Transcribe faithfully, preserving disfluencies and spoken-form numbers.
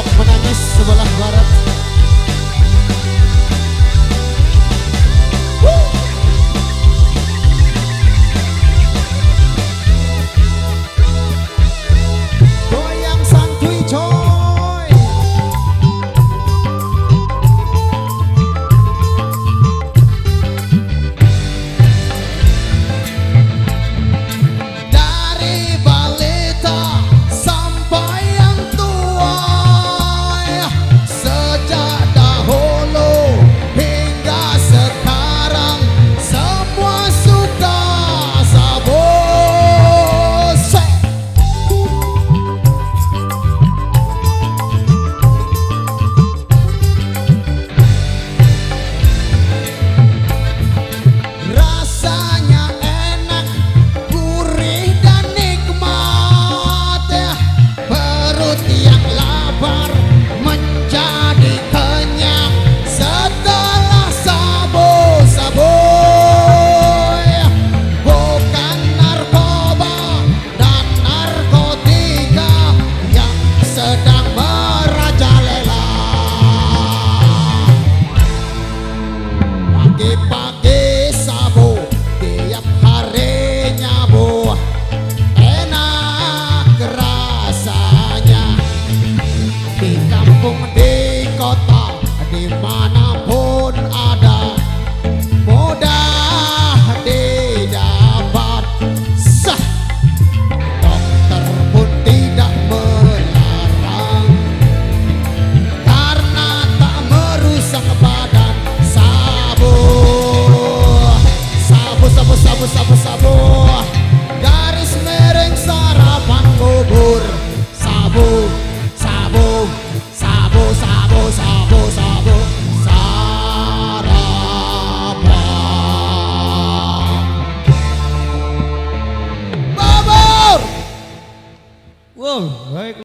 Lombok menangis sebelah barat. Goyang santuy coy. Dari balita sampai yang tua, sejak dahulu hingga sekarang, semua sudah sabu sabu. Rasanya enak, gurih dan nikmat, perut yang lapar menjadi kenyang setelah sabu-sabu. Bukan narkoba dan narkotika yang sedang merajalela. Pagi-pagi sabu, tiap hari nyabu, enak rasanya. Di kampung, di kota, dimanapun ada, mudah didapat. Sah, dokter pun tidak melarang, karena tak merusak badan. Sabu, sabu, sabu, sabu, sabu, sabu, garis miring sarapan kubur. Sabu, sabu, sabu, sabu, sabu, sabu, sarapan kubur. Wow, baik.